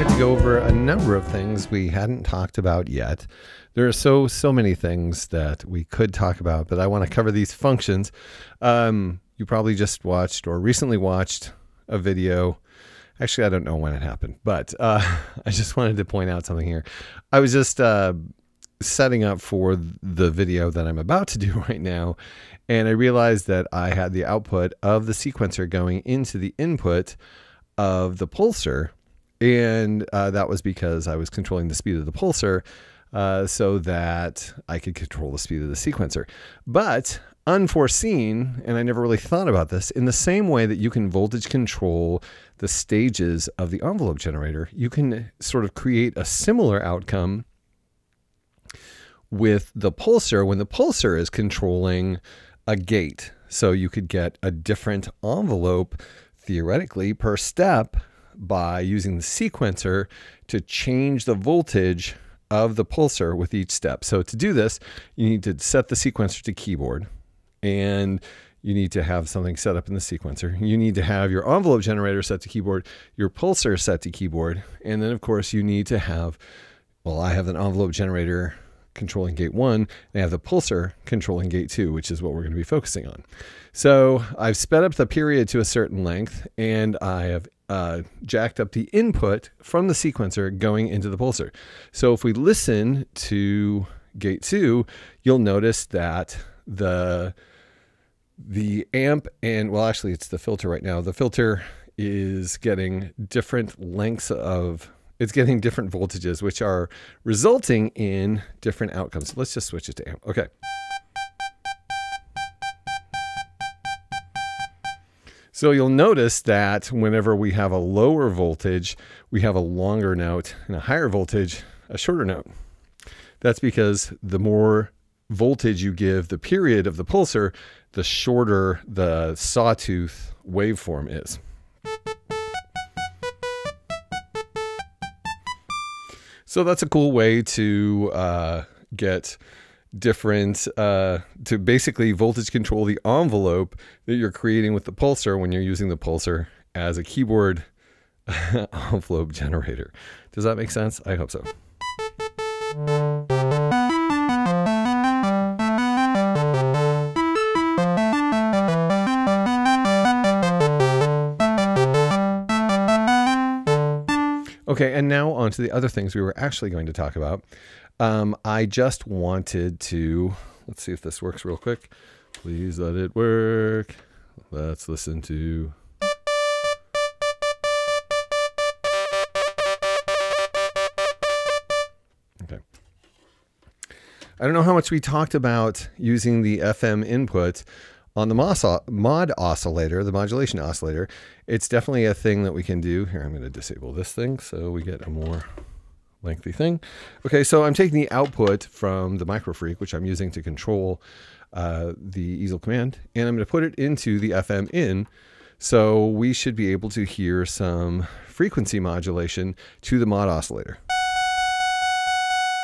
wanted to go over a number of things we hadn't talked about yet. There are so many things that we could talk about, but I want to cover these functions. You probably just watched or recently watched a video. Actually, I don't know when it happened, but I just wanted to point out something here. I was just setting up for the video that I'm about to do right now, and I realized that I had the output of the sequencer going into the input of the pulser, and that was because I was controlling the speed of the pulser so that I could control the speed of the sequencer. But unforeseen, and I never really thought about this, in the same way that you can voltage control the stages of the envelope generator, you can sort of create a similar outcome with the pulser when the pulser is controlling a gate. So you could get a different envelope theoretically per step by using the sequencer to change the voltage of the pulser with each step. So to do this, you need to set the sequencer to keyboard, and you need to have something set up in the sequencer. You need to have your envelope generator set to keyboard, your pulser set to keyboard, and then of course you need to have, well, I have an envelope generator controlling gate 1, and I have the pulser controlling gate 2, which is what we're going to be focusing on. So I've sped up the period to a certain length, and I have jacked up the input from the sequencer going into the pulser. So if we listen to gate 2, you'll notice that the amp and, well, actually it's the filter right now. The filter is getting different lengths of, it's getting different voltages, which are resulting in different outcomes. Let's just switch it to amp. Okay. So you'll notice that whenever we have a lower voltage, we have a longer note, and a higher voltage, a shorter note. That's because the more voltage you give the period of the pulser, the shorter the sawtooth waveform is. So that's a cool way to get different, to basically voltage control the envelope that you're creating with the pulser when you're using the pulser as a keyboard envelope generator. Does that make sense? I hope so. Okay, and now on to the other things we were actually going to talk about. I just wanted to, let's see if this works real quick. Please let it work. Let's listen to. Okay. I don't know how much we talked about using the FM input on the mod oscillator, the modulation oscillator. It's definitely a thing that we can do. Here, I'm going to disable this thing so we get a more lengthy thing. Okay, so I'm taking the output from the MicroFreak, which I'm using to control the Easel command, and I'm going to put it into the FM in. So we should be able to hear some frequency modulation to the mod oscillator.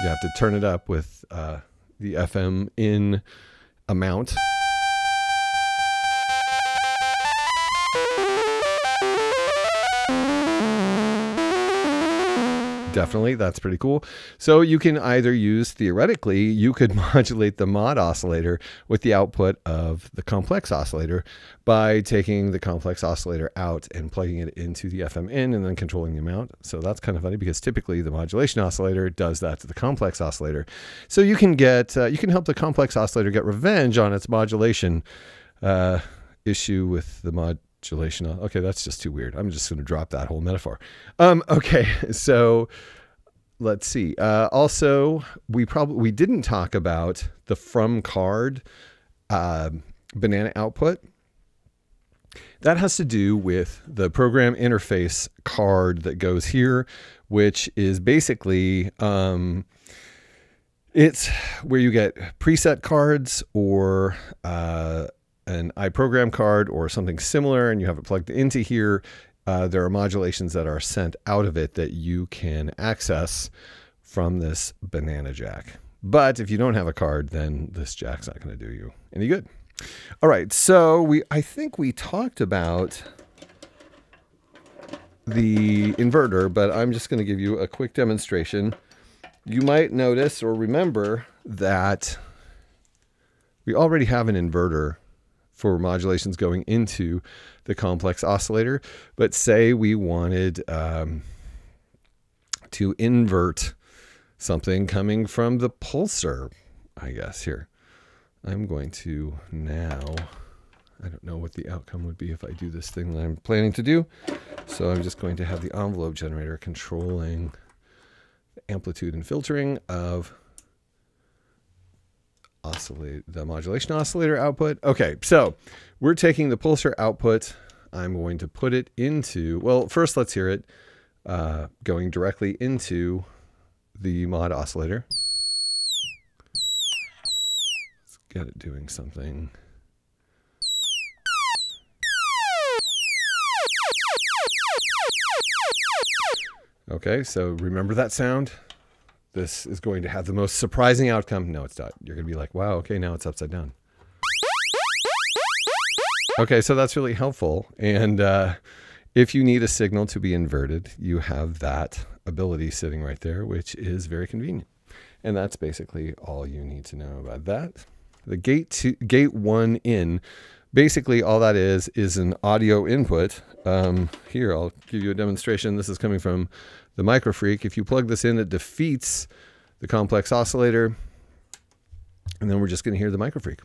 You have to turn it up with the FM in amount. Definitely, that's pretty cool. So you can either use, theoretically, you could modulate the mod oscillator with the output of the complex oscillator by taking the complex oscillator out and plugging it into the FM in and then controlling the amount. So that's kind of funny because typically the modulation oscillator does that to the complex oscillator. So you can get, you can help the complex oscillator get revenge on its modulation issue with the mod. Okay, that's just too weird. I'm just going to drop that whole metaphor. Okay, so let's see. Also, we didn't talk about the from card banana output. That has to do with the program interface card that goes here, which is basically it's where you get preset cards or an iProgram card or something similar, and you have it plugged into here. There are modulations that are sent out of it that you can access from this banana jack. But if you don't have a card, then this jack's not going to do you any good. All right, so I think we talked about the inverter, but I'm just going to give you a quick demonstration. You might notice or remember that we already have an inverter for modulations going into the complex oscillator, but say we wanted to invert something coming from the pulsar, I guess. Here, I'm going to now, I don't know what the outcome would be if I do this thing that I'm planning to do. So I'm just going to have the envelope generator controlling the amplitude and filtering of the modulation oscillator output. Okay, so we're taking the pulsar output. I'm going to put it into, well, first let's hear it going directly into the mod oscillator. Let's get it doing something. Okay, so remember that sound? This is going to have the most surprising outcome. No, it's not. You're going to be like, wow, okay, now it's upside down. Okay, so that's really helpful. And if you need a signal to be inverted, you have that ability sitting right there, which is very convenient. And that's basically all you need to know about that. The gate one in, basically all that is an audio input. Here, I'll give you a demonstration. This is coming from the MicroFreak. If you plug this in, it defeats the complex oscillator. And then we're just going to hear the MicroFreak.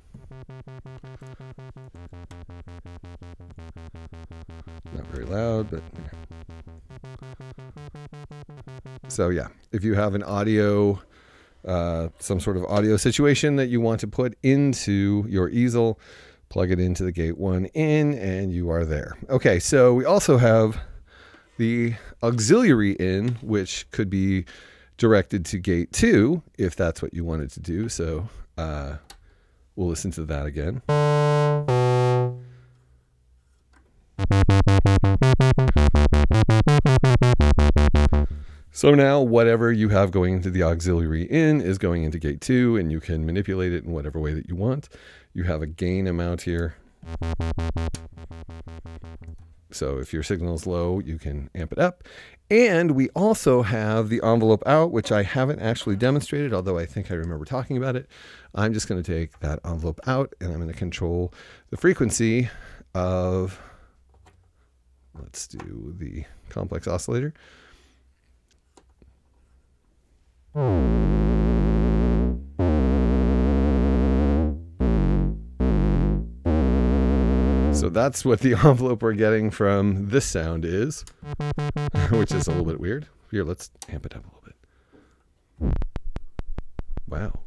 Not very loud, but... So yeah, if you have an audio, some sort of audio situation that you want to put into your easel, plug it into the gate one in and you are there. Okay, so we also have the auxiliary in, which could be directed to gate two, if that's what you wanted to do. So we'll listen to that again. So now whatever you have going into the auxiliary in is going into gate two, and you can manipulate it in whatever way that you want. You have a gain amount here. So if your signal is low, you can amp it up. And we also have the envelope out, which I haven't actually demonstrated, although I think I remember talking about it. I'm just going to take that envelope out and I'm going to control the frequency of, let's do the complex oscillator. So that's what the envelope we're getting from this sound is, which is a little bit weird. Here, let's amp it up a little bit. Wow.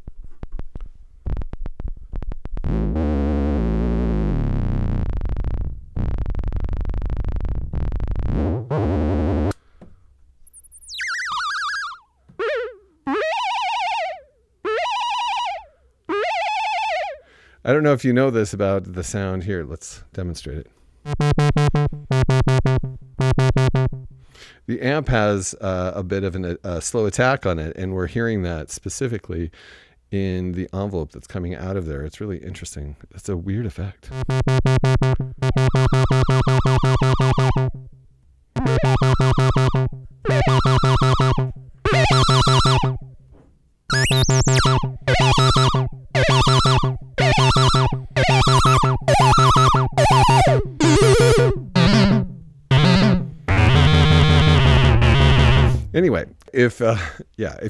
I don't know if you know this about the sound here. Let's demonstrate it. The amp has a bit of a slow attack on it, and we're hearing that specifically in the envelope that's coming out of there. It's really interesting. It's a weird effect. Anyway, if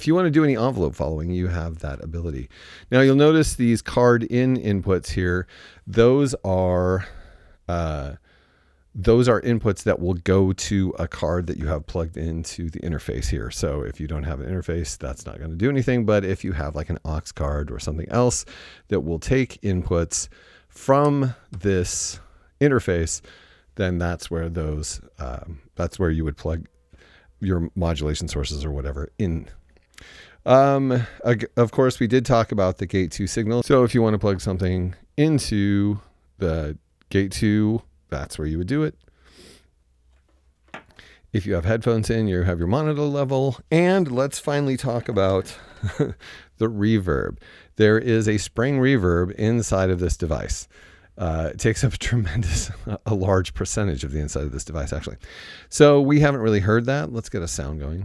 you want to do any envelope following, you have that ability. Now you'll notice these card in inputs here. Those are inputs that will go to a card that you have plugged into the interface here. So if you don't have an interface, that's not going to do anything. But if you have like an aux card or something else that will take inputs from this interface, then that's where those, that's where you would plug your modulation sources or whatever in. Of course, we did talk about the gate two signal. So if you want to plug something into the gate two, that's where you would do it. If you have headphones in, you have your monitor level. And let's finally talk about the reverb. There is a spring reverb inside of this device. It takes up a large percentage of the inside of this device, actually. So we haven't really heard that. Let's get a sound going.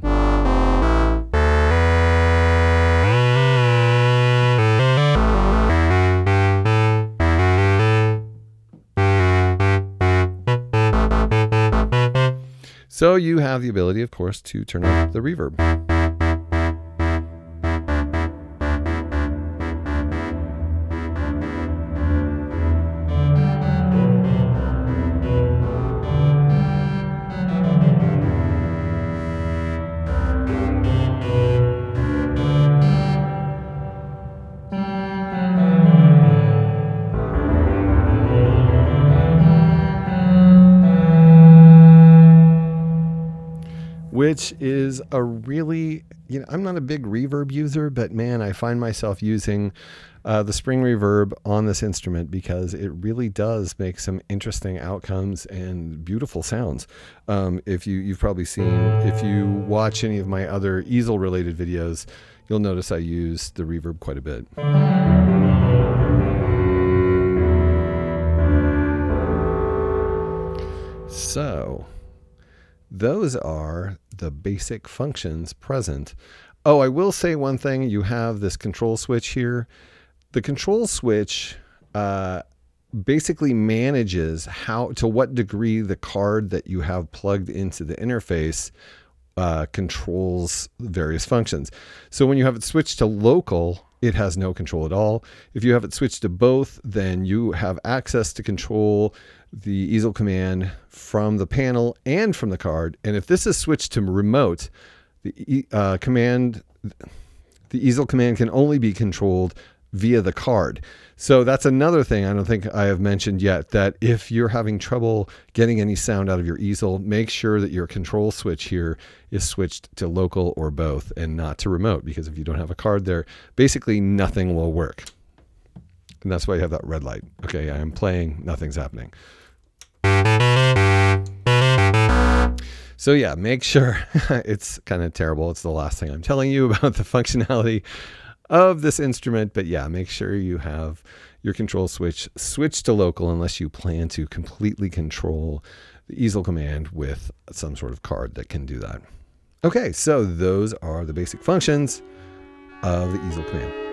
So you have the ability, of course, to turn up the reverb. Which is a really, you know, I'm not a big reverb user, but man, I find myself using the spring reverb on this instrument because it really does make some interesting outcomes and beautiful sounds. If you've probably seen, if you watch any of my other easel related videos, you'll notice I use the reverb quite a bit. So those are the basic functions present. Oh, I will say one thing. You have this control switch here. The control switch basically manages how, to what degree the card that you have plugged into the interface controls various functions. So when you have it switched to local, it has no control at all. If you have it switched to both, then you have access to control the easel command from the panel and from the card. And if this is switched to remote, the easel command can only be controlled via the card. So that's another thing I don't think I have mentioned yet, that if you're having trouble getting any sound out of your easel, make sure that your control switch here is switched to local or both and not to remote, because if you don't have a card there, basically nothing will work. And that's why you have that red light. Okay, I am playing, nothing's happening. So yeah, make sure, it's kind of terrible. It's the last thing I'm telling you about the functionality of this instrument, but yeah, make sure you have your control switch switched to local unless you plan to completely control the easel command with some sort of card that can do that. Okay, so those are the basic functions of the easel command.